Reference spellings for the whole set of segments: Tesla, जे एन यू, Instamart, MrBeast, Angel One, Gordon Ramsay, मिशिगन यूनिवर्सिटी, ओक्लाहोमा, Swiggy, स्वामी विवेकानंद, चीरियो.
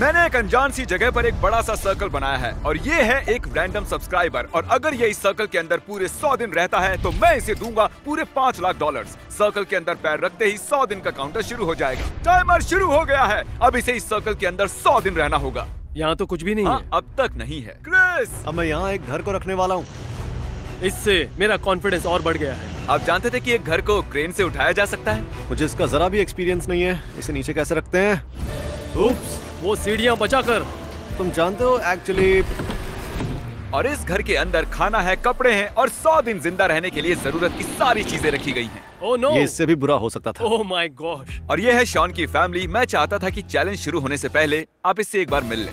मैंने एक अनजान सी जगह पर एक बड़ा सा सर्कल बनाया है और ये है एक रैंडम सब्सक्राइबर और अगर ये इस सर्कल के अंदर पूरे 100 दिन रहता है तो मैं इसे दूंगा पूरे $5 लाख। सर्कल के अंदर पैर रखते ही 100 दिन का काउंटर शुरू हो जाएगा। टाइमर शुरू हो गया है। अब इसे इस सर्कल के अंदर 100 दिन रहना होगा। यहाँ तो कुछ भी नहीं है। अब तक नहीं है क्रिस। अब मैं यहाँ एक घर को रखने वाला हूँ। इससे मेरा कॉन्फिडेंस और बढ़ गया है। आप जानते थे कि एक घर को क्रेन से उठाया जा सकता है? मुझे इसका जरा भी एक्सपीरियंस नहीं है। इसे नीचे कैसे रखते हैं? उप्स, वो सीढ़ियाँ बचाकर। तुम जानते हो एक्चुअली। और इस घर के अंदर खाना है, कपड़े हैं और 100 दिन जिंदा रहने के लिए जरूरत की सारी चीजें रखी गई हैं। ओह नो, ये इससे भी बुरा हो सकता था। Oh my God. और ये है शॉन की फैमिली। मैं चाहता था कि चैलेंज शुरू होने से पहले आप इससे एक बार मिल लें।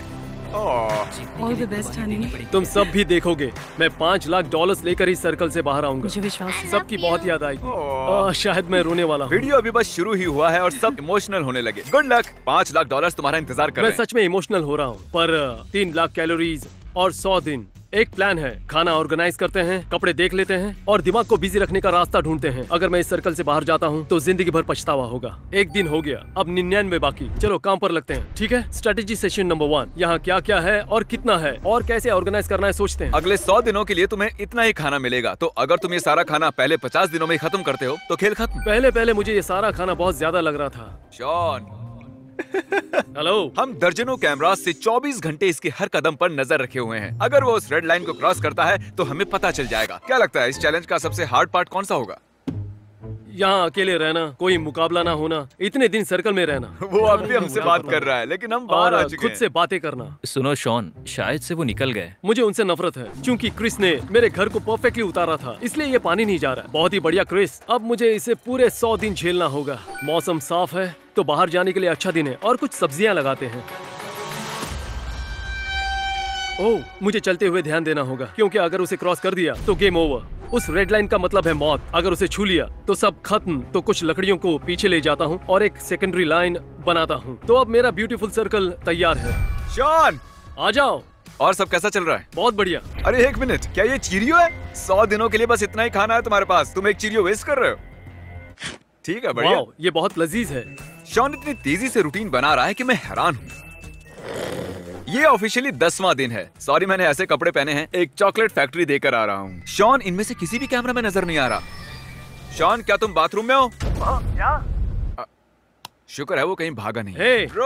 All the best honey. तुम सब भी देखोगे मैं $5 लाख लेकर इस सर्कल से बाहर आऊंगा। मुझे विश्वास है। सबकी बहुत याद आएगी। शायद मैं रोने वाला हूँ। वीडियो अभी बस शुरू ही हुआ है और सब इमोशनल होने लगे। Good luck. $5 लाख तुम्हारा इंतजार कर रहे हैं। मैं सच में इमोशनल हो रहा हूँ। पर 3 लाख कैलोरीज और 100 दिन। एक प्लान है, खाना ऑर्गेनाइज करते हैं, कपड़े देख लेते हैं और दिमाग को बिजी रखने का रास्ता ढूंढते हैं। अगर मैं इस सर्कल से बाहर जाता हूँ तो जिंदगी भर पछतावा होगा। एक दिन हो गया, अब 99 बाकी। चलो काम पर लगते हैं। ठीक है, स्ट्रेटेजी सेशन नंबर 1। यहाँ क्या क्या है और कितना है और कैसे ऑर्गेनाइज करना है सोचते हैं। अगले 100 दिनों के लिए तुम्हें इतना ही खाना मिलेगा। तो अगर तुम ये सारा खाना पहले 50 दिनों में खत्म करते हो तो खेल खत्म। पहले मुझे ये सारा खाना बहुत ज्यादा लग रहा था। Shawn hello. हम दर्जनों कैमरास से 24 घंटे इसके हर कदम पर नजर रखे हुए हैं। अगर वो उस रेड लाइन को क्रॉस करता है तो हमें पता चल जाएगा। क्या लगता है इस चैलेंज का सबसे हार्ड पार्ट कौन सा होगा? यहाँ अकेले रहना, कोई मुकाबला ना होना, इतने दिन सर्कल में रहना। वो अब भी हमसे बात कर रहा है लेकिन हम बाहर आ चुके हैं। खुद से बातें करना। सुनो शॉन, शायद से वो निकल गए। मुझे उनसे नफरत है क्योंकि क्रिस ने मेरे घर को परफेक्टली उतारा था, इसलिए ये पानी नहीं जा रहा। बहुत ही बढ़िया क्रिस, अब मुझे इसे पूरे 100 दिन झेलना होगा। मौसम साफ है तो बाहर जाने के लिए अच्छा दिन है और कुछ सब्जियाँ लगाते हैं। ओह, मुझे चलते हुए ध्यान देना होगा क्योंकि अगर उसे क्रॉस कर दिया तो गेम ओवर। उस रेड लाइन का मतलब है मौत। अगर उसे छू लिया तो सब खत्म। तो कुछ लकड़ियों को पीछे ले जाता हूँ और एक सेकेंडरी लाइन बनाता हूँ। तो अब मेरा ब्यूटीफुल सर्कल तैयार है। शॉन, आ जाओ। और सब कैसा चल रहा है? बहुत बढ़िया। अरे एक मिनट, क्या ये चीरियो है? 100 दिनों के लिए बस इतना ही खाना है तुम्हारे पास। तुम एक चीरियो वेस्ट कर रहे हो। ठीक है, बढ़िया। ये बहुत लजीज है। शॉन इतनी तेजी से रूटीन बना रहा है कि मैं हैरान हूँ। ये ऑफिशियली 10वां दिन है। सॉरी, मैंने ऐसे कपड़े पहने हैं। एक चॉकलेट फैक्ट्री देकर आ रहा हूँ। शॉन, इनमें से किसी भी कैमरा में नजर नहीं आ रहा। शॉन, क्या तुम बाथरूम में हो? क्या? शुक्र है वो कहीं भागा नहीं। हे ब्रो,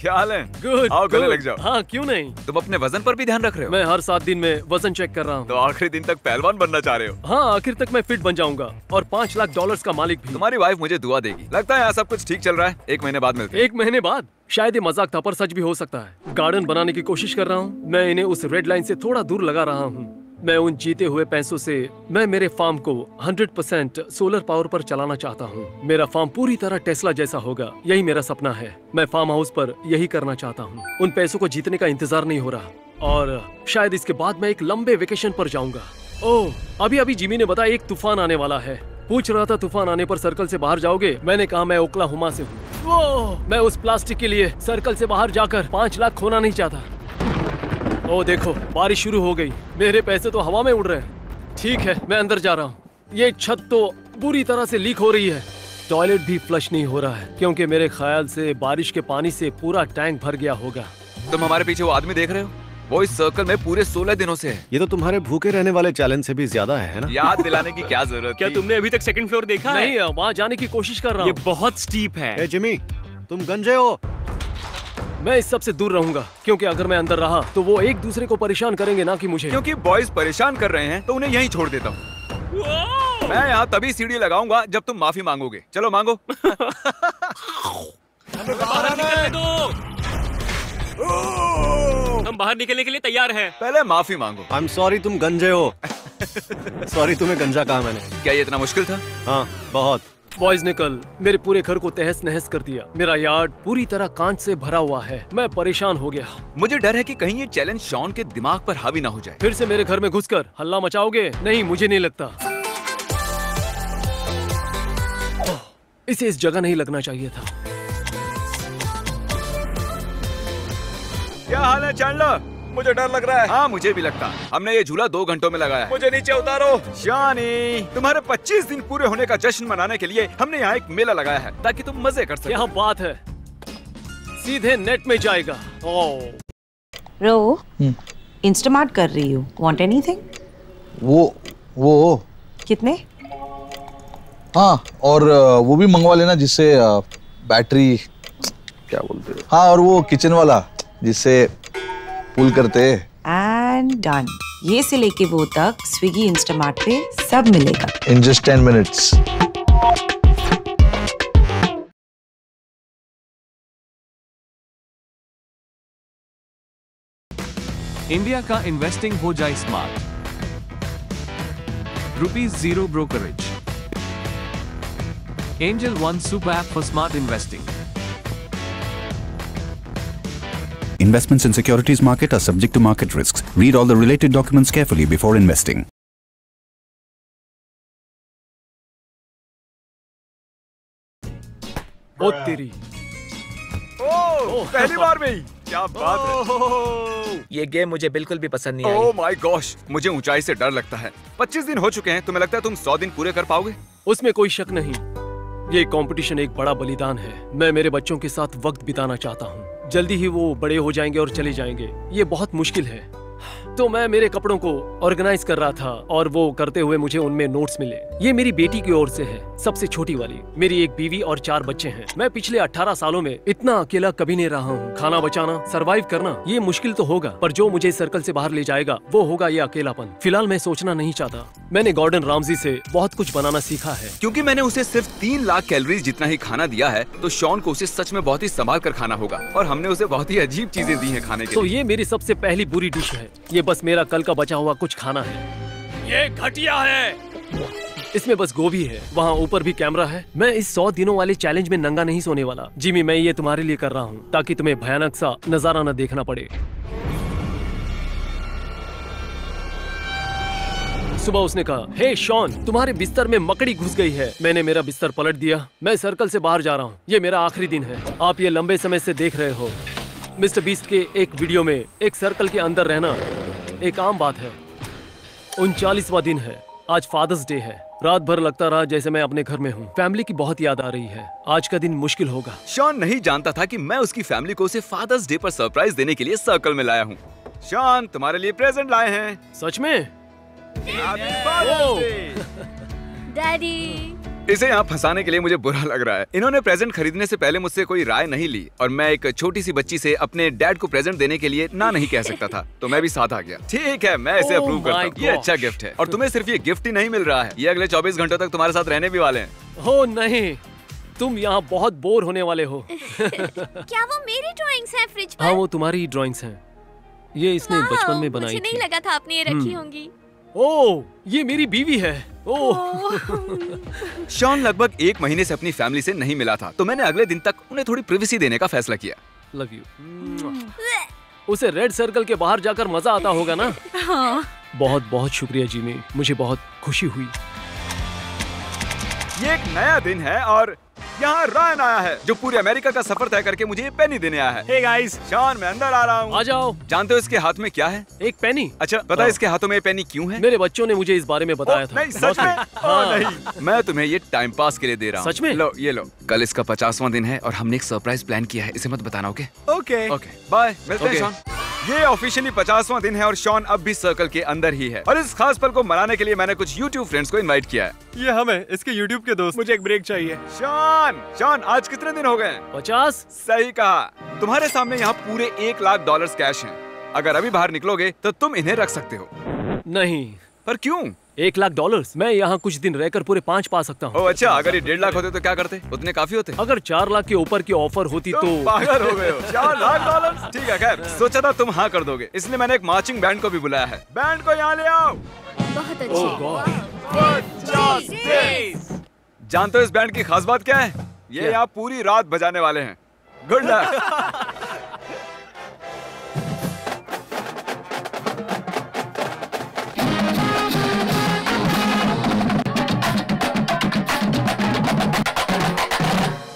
क्या हाल है? गुड। आओ गले लग जाओ। हाँ, क्यों नहीं। तुम अपने वजन पर भी ध्यान रख रहे हो? मैं हर 7 दिन में वजन चेक कर रहा हूँ। तो आखिरी दिन तक पहलवान बनना चाह रहे हो? हाँ, आखिर तक मैं फिट बन जाऊंगा और $5 लाख का मालिक भी। तुम्हारी वाइफ मुझे दुआ देगी। लगता है यहाँ सब कुछ ठीक चल रहा है। एक महीने बाद मिलते हैं। एक महीने बाद? शायद ये मजाक था पर सच भी हो सकता है। गार्डन बनाने की कोशिश कर रहा हूँ। मैं इन्हें उस रेड लाइन से थोड़ा दूर लगा रहा हूँ। मैं उन जीते हुए पैसों से मैं मेरे फार्म को 100% सोलर पावर पर चलाना चाहता हूँ। मेरा फार्म पूरी तरह टेस्ला जैसा होगा, यही मेरा सपना है। मैं फार्म हाउस पर यही करना चाहता हूँ। उन पैसों को जीतने का इंतजार नहीं हो रहा और शायद इसके बाद मैं एक लंबे वेकेशन पर जाऊँगा। ओह, अभी जिमी ने बताया एक तूफान आने वाला है। पूछ रहा था तूफान आने पर सर्कल से बाहर जाओगे? मैंने कहा मैं ओक्लाहोमा से हूँ। मैं उस प्लास्टिक के लिए सर्कल से बाहर जाकर 5 लाख खोना नहीं चाहता। ओ देखो, बारिश शुरू हो गई। मेरे पैसे तो हवा में उड़ रहे हैं। ठीक है, मैं अंदर जा रहा हूँ। ये छत तो पूरी तरह से लीक हो रही है। टॉयलेट भी फ्लश नहीं हो रहा है क्योंकि मेरे ख्याल से बारिश के पानी से पूरा टैंक भर गया होगा। तुम हमारे पीछे वो आदमी देख रहे हो? वो इस सर्कल में पूरे 16 दिनों से है। ये तो तुम्हारे भूखे रहने वाले चैलेंज से भी ज्यादा है ना? याद दिलाने की क्या जरूरत। क्या तुमने अभी तक सेकंड फ्लोर देखा? नहीं, वहाँ जाने की कोशिश कर रहा हूँ। ये बहुत स्टीप है। जिमी, तुम गंजे हो। मैं इस सब से दूर रहूंगा क्योंकि अगर मैं अंदर रहा तो वो एक दूसरे को परेशान करेंगे, ना कि मुझे। क्योंकि बॉयज परेशान कर रहे हैं तो उन्हें यहीं छोड़ देता हूँ। मैं यहाँ तभी सीढ़ी लगाऊंगा जब तुम माफी मांगोगे। चलो मांगो। हम बाहर निकलने के लिए तैयार हैं। पहले माफी मांगो। आई एम सॉरी, तुम गंजे हो। सॉरी, तुम्हें गंजा कहा मैंने। क्या ये इतना मुश्किल था? हाँ, बहुत। बॉयज ने कल मेरे पूरे घर को तहस नहस कर दिया। मेरा यार्ड पूरी तरह कांच से भरा हुआ है। मैं परेशान हो गया। मुझे डर है कि कहीं ये चैलेंज शॉन के दिमाग पर हावी ना हो जाए। फिर से मेरे घर में घुसकर हल्ला मचाओगे? नहीं, मुझे नहीं लगता। इसे इस जगह नहीं लगना चाहिए था। क्या हाल है चैंडलर? मुझे डर लग रहा है। हाँ, मुझे भी लगता। हमने ये झूला 2 घंटों में लगाया। मुझे नीचे उतारो। शानी, तुम्हारे 25 दिन पूरे होने का जश्न मनाने के लिए हमने यहाँ एक मेला लगाया है ताकि तुम मजे कर सको। यहाँ बात है सीधे नेट में जाएगा। रो, इंस्टामार्ट कर रही हूँ। Want anything? वो कितने? हाँ, और वो भी मंगवा लेना जिससे बैटरी क्या बोलते हैं। हाँ, और वो किचन वाला जिससे पुल करते हैं। And done. ये से लेके वो तक स्विगी इंस्टामार्ट पे सब मिलेगा। In just 10 minutes. इंडिया का इन्वेस्टिंग हो जाए smart. ₹0 brokerage. Angel One super app for smart investing. Investments in securities market are subject to market risks. Read all the related documents carefully before investing. ओ तेरी। ओ पहली बार में ही। क्या बात है। ये गेम मुझे बिल्कुल भी पसंद नहीं आई। ओह माय गॉश, मुझे ऊंचाई से डर लगता है। 25 दिन हो चुके हैं, तुम्हें लगता है तुम 100 दिन पूरे कर पाओगे? उसमें कोई शक नहीं। ये कंपटीशन एक बड़ा बलिदान है। मैं मेरे बच्चों के साथ वक्त बिताना चाहता हूँ। जल्दी ही वो बड़े हो जाएंगे और चले जाएंगे। ये बहुत मुश्किल है। तो मैं मेरे कपड़ों को ऑर्गेनाइज कर रहा था और वो करते हुए मुझे उनमें नोट्स मिले। ये मेरी बेटी की ओर से है, सबसे छोटी वाली। मेरी एक बीवी और 4 बच्चे हैं। मैं पिछले 18 सालों में इतना अकेला कभी नहीं रहा हूँ। खाना बचाना, सर्वाइव करना, ये मुश्किल तो होगा, पर जो मुझे सर्कल से बाहर ले जाएगा वो होगा ये अकेलापन। फिलहाल मैं सोचना नहीं चाहता। मैंने गॉर्डन रामजी से बहुत कुछ बनाना सीखा है। क्योंकि मैंने उसे सिर्फ 3 लाख कैलोरीज जितना ही खाना दिया है, तो शॉन को उसे सच में बहुत ही संभाल कर खाना होगा। और हमने उसे बहुत ही अजीब चीजें दी है खाने के। तो ये मेरी सबसे पहली बुरी डिश है। ये बस मेरा कल का बचा हुआ कुछ खाना है। ये घटिया है। इसमें बस गोभी है। वहाँ ऊपर भी कैमरा है। मैं इस 100 दिनों वाले चैलेंज में नंगा नहीं सोने वाला। जिमी, मैं ये तुम्हारे लिए कर रहा हूँ ताकि तुम्हें भयानक सा नजारा न देखना पड़े। सुबह उसने कहा, हे शॉन, तुम्हारे बिस्तर में मकड़ी घुस गई है। मैंने मेरा बिस्तर पलट दिया। मैं सर्कल से बाहर जा रहा हूँ। ये मेरा आखिरी दिन है। आप ये लंबे समय से देख रहे हो। मिस्टर बीस्ट के एक वीडियो में एक सर्कल के अंदर रहना एक आम बात है। 39वां दिन है। आज फादर्स डे है। रात भर लगता रहा जैसे मैं अपने घर में हूँ। फैमिली की बहुत याद आ रही है। आज का दिन मुश्किल होगा। शॉन नहीं जानता था कि मैं उसकी फैमिली को उसे फादर्स डे पर सरप्राइज देने के लिए सर्कल में लाया हूँ। शॉन, तुम्हारे लिए प्रेजेंट लाए हैं। सच में? डैडी, इसे यहाँ फंसाने के लिए मुझे बुरा लग रहा है। इन्होंने प्रेजेंट खरीदने से पहले मुझसे कोई राय नहीं ली और मैं एक छोटी सी बच्ची से अपने डैड को प्रेजेंट देने के लिए ना नहीं कह सकता था, तो मैं भी साथ आ गया। ठीक है, मैं इसे अप्रूव करता हूँ। ये अच्छा गिफ्ट है। और तुम्हें सिर्फ ये गिफ्ट ही नहीं मिल रहा है, ये अगले 24 घंटों तक तुम्हारे साथ रहने भी वाले हैं। हो नहीं, तुम यहाँ बहुत बोर होने वाले हो। क्या वो मेरी ड्रॉइंग्स हैं फ्रिज पर? हाँ, वो तुम्हारी ड्रॉइंग्स हैं। ये इसने बचपन में बनाई थी। नहीं लगा था आपने ये रखी होंगी। ओह, ये मेरी बीवी है। ओह। शॉन लगभग 1 महीने से अपनी फैमिली से नहीं मिला था, तो मैंने अगले दिन तक उन्हें थोड़ी प्राइवेसी देने का फैसला किया। Love you. उसे रेड सर्कल के बाहर जाकर मजा आता होगा ना? हाँ। बहुत बहुत शुक्रिया जिमी, मुझे बहुत खुशी हुई। ये एक नया दिन है और यहाँ रायन आया है जो पूरे अमेरिका का सफर तय करके मुझे ये पेनी देने आया है। हे गाइस, शॉन, मैं अंदर आ रहा हूँ। आ जाओ। जानते हो इसके हाथ में क्या है? एक पेनी। अच्छा, पता है इसके हाथों में ये पेनी क्यों है? मेरे बच्चों ने मुझे इस बारे में बताया था। नहीं, सच में? हाँ। नहीं, मैं तुम्हें ये टाइम पास के लिए दे रहा हूँ। सच में? लो, ये लो। कल इसका 50वां दिन है और हमने एक सरप्राइज प्लान किया है। इसे मत बताना। ओके ओके ओके, बाय, मिलते हैं शॉन। ये ऑफिशियली 50वां दिन है और शॉन अब भी सर्कल के अंदर ही है। और इस खास पल को मनाने के लिए मैंने कुछ YouTube फ्रेंड्स को इनवाइट किया है। ये हमें इसके YouTube के दोस्त। मुझे एक ब्रेक चाहिए। शॉन, आज कितने दिन हो गए? 50। सही कहा। तुम्हारे सामने यहाँ पूरे $1 लाख कैश हैं। अगर अभी बाहर निकलोगे तो तुम इन्हें रख सकते हो। नहीं। पर क्यों? $1 लाख। मैं यहाँ कुछ दिन रहकर पूरे 5 पा सकता हूँ। अच्छा, अगर ये 1.5 लाख होते तो क्या करते? उतने काफी होते। अगर 4 लाख के ऊपर की ऑफर होती तो पागल हो गए हो। $4 लाख। ठीक है, खैर सोचा था तुम हाँ कर दोगे, इसलिए मैंने एक मार्चिंग बैंड को भी बुलाया है। बैंड को यहाँ ले आओ। बहुत। जानते हो इस बैंड की खास बात क्या है? ये आप पूरी रात बजाने वाले हैं। Good luck.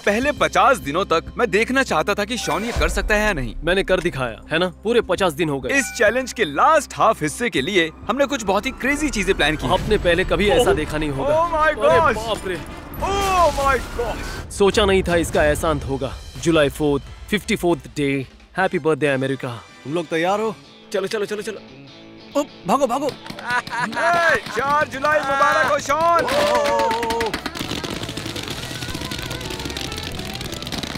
पहले 50 दिनों तक मैं देखना चाहता था कि शॉन ये कर सकता है या नहीं। मैंने कर दिखाया है ना। पूरे 50 दिन हो गए। इस चैलेंज के लास्ट हाफ हिस्से के लिए हमने कुछ बहुत ही क्रेजी चीजें प्लान की। आपने पहले कभी ऐसा देखा नहीं होगा। Oh my God. Oh my God! सोचा नहीं था इसका ऐसा अंत होगा। July 4, 54th day. Happy birthday America. तुम लोग तैयार हो? चलो चलो चलो चलो। ओ, भागो भागो। 4 जुलाई मुबारक हो शॉन।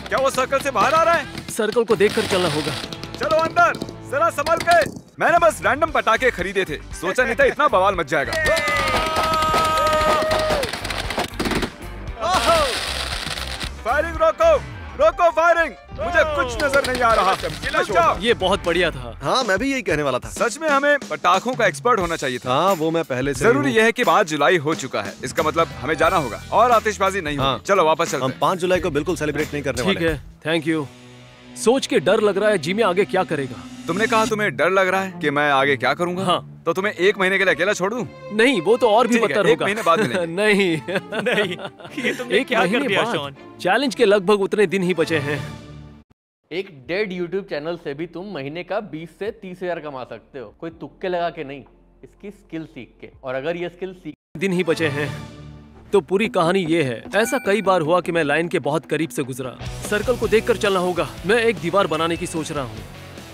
क्या वो सर्कल से बाहर आ रहा है? सर्कल को देखकर चलना होगा। चलो अंदर, जरा संभल के। मैंने बस रैंडम पटाखे खरीदे थे, सोचा नहीं था इतना बवाल मच जाएगा। फायरिंग रोको, रोको फायरिंग। मुझे कुछ नजर नहीं आ रहा। ये बहुत बढ़िया था। हाँ, मैं भी यही कहने वाला था। सच में हमें पटाखों का एक्सपर्ट होना चाहिए था। हाँ, वो मैं पहले से। जरूरी यह है कि 5 जुलाई हो चुका है, इसका मतलब हमें जाना होगा और आतिशबाजी नहीं होगी। चलो वापस चलते हैं। हम 5 जुलाई को बिल्कुल सेलिब्रेट नहीं करने वाले। ठीक है, थैंक यू। सोच के डर लग रहा है जिमी आगे क्या करेगा। तुमने कहा तुम्हें डर लग रहा है कि मैं आगे क्या करूंगा। हाँ। तो तुम्हें 1 महीने के लिए अकेला छोड़ दूं? नहीं, वो तो और भी बदतर होगा। 1 महीने बाद नहीं नहीं, ये तुमने क्या कर दिया शॉन? चैलेंज के लगभग उतने दिन ही बचे हैं। एक डेड यूट्यूब चैनल से भी तुम महीने का 20 से 30 हजार कमा सकते हो, कोई तुक्के लगा के नहीं, इसकी स्किल सीख के। और अगर ये स्किल सीख दिन ही बचे हैं तो पूरी कहानी ये है। ऐसा कई बार हुआ कि मैं लाइन के बहुत करीब से गुजरा। सर्कल को देखकर चलना होगा। मैं एक दीवार बनाने की सोच रहा हूँ।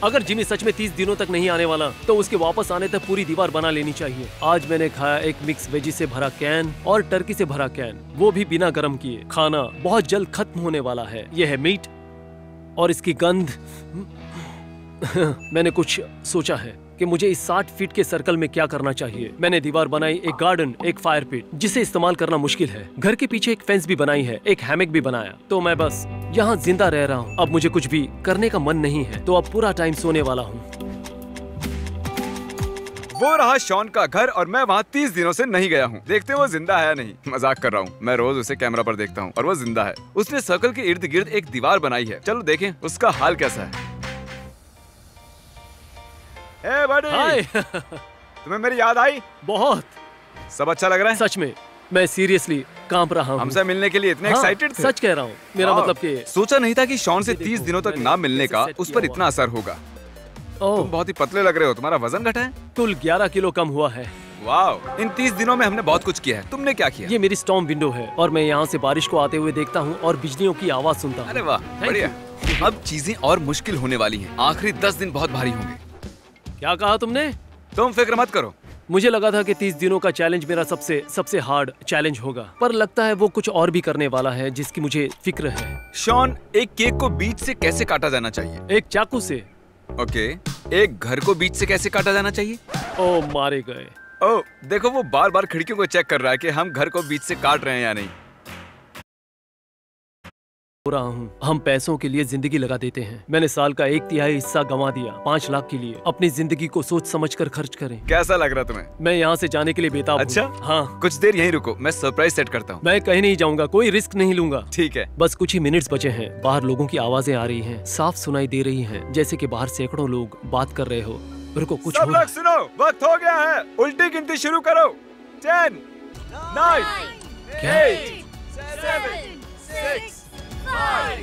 अगर जिमी सच में 30 दिनों तक नहीं आने वाला तो उसके वापस आने तक पूरी दीवार बना लेनी चाहिए। आज मैंने खाया एक मिक्स वेजी से भरा कैन और टर्की से भरा कैन, वो भी बिना गर्म किए। खाना बहुत जल्द खत्म होने वाला है। यह है मीट और इसकी गंध। मैंने कुछ सोचा है कि मुझे इस 60 फीट के सर्कल में क्या करना चाहिए। मैंने दीवार बनाई, एक गार्डन, एक फायर पिट जिसे इस्तेमाल करना मुश्किल है। घर के पीछे एक फेंस भी बनाई है, एक हैमक भी बनाया। तो मैं बस यहाँ जिंदा रह रहा हूँ। अब मुझे कुछ भी करने का मन नहीं है, तो अब पूरा टाइम सोने वाला हूँ। वो रहा शॉन का घर और मैं वहाँ 30 दिनों से नहीं गया हूँ। देखते वो जिंदा है या नहीं। मजाक कर रहा हूँ, मैं रोज उसे कैमरा पर देखता हूँ और वो जिंदा है। उसने सर्कल के इर्द गिर्द एक दीवार बनाई है। चलो देखें उसका हाल कैसा है। ए बड़ी, हाय। तुम्हें मेरी याद आई? बहुत। सब अच्छा लग रहा है? सच में मैं सीरियसली कांप रहा हूँ। हमसे मिलने के लिए इतने एक्साइटेड थे। सच कह रहा हूँ, मेरा मतलब कि सोचा नहीं था कि शॉन से 30 दिनों तक ना मिलने का उस पर इतना असर होगा। तुम बहुत ही पतले लग रहे हो, तुम्हारा वजन घटा है? कुल 11 किलो कम हुआ है। वाह, इन 30 दिनों में हमने बहुत कुछ किया है। तुमने क्या किया? ये मेरी स्टॉर्म विंडो है और मैं यहाँ से बारिश को आते हुए देखता हूँ और बिजलियों की आवाज सुनता हूँ। अरे वाह, बढ़िया। अब चीजें और मुश्किल होने वाली है। आखिरी 10 दिन बहुत भारी होंगे। क्या कहा तुमने? तुम फिक्र मत करो। मुझे लगा था कि 30 दिनों का चैलेंज मेरा सबसे हार्ड चैलेंज होगा, पर लगता है वो कुछ और भी करने वाला है जिसकी मुझे फिक्र है। शॉन, एक केक को बीच से कैसे काटा जाना चाहिए? एक चाकू से। ओके, एक घर को बीच से कैसे काटा जाना चाहिए? ओ मारे गए। ओ देखो, वो बार बार खिड़कियों को चेक कर रहा है कि हम घर को बीच से काट रहे हैं या नहीं। रहा हूँ। हम पैसों के लिए जिंदगी लगा देते हैं। मैंने साल का 1/3 हिस्सा गंवा दिया 5 लाख के लिए। अपनी जिंदगी को सोच समझ कर खर्च करें। कैसा लग रहा तुम्हें? मैं यहाँ से जाने के लिए बेताब। अच्छा, हाँ। कुछ देर यहीं रुको, मैं सरप्राइज सेट करता हूँ। मैं कहीं नहीं जाऊँगा, कोई रिस्क नहीं लूंगा। ठीक है। बस कुछ ही मिनट्स बचे हैं। बाहर लोगों की आवाजें आ रही है, साफ सुनाई दे रही है, जैसे की बाहर सैकड़ों लोग बात कर रहे हो। रुको, कुछ सुनो। वक्त हो गया है, उल्टी गिनती शुरू करो। 10, 9, 8, 7, 6, 5,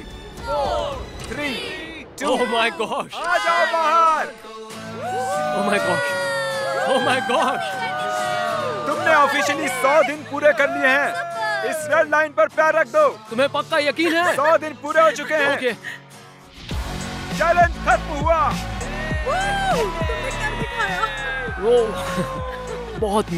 4, 3, 2. Oh my gosh! आ जाओ बाहर! Oh my gosh! Oh my gosh! तुमने ऑफिशियली 100 दिन पूरे कर लिए हैं। इस रेड लाइन पर पैर रख दो। तुम्हें पक्का यकीन है? 100 दिन पूरे हो चुके हैं। Okay. चैलेंज खत्म हुआ। तुमने कर दिखाया। बहुत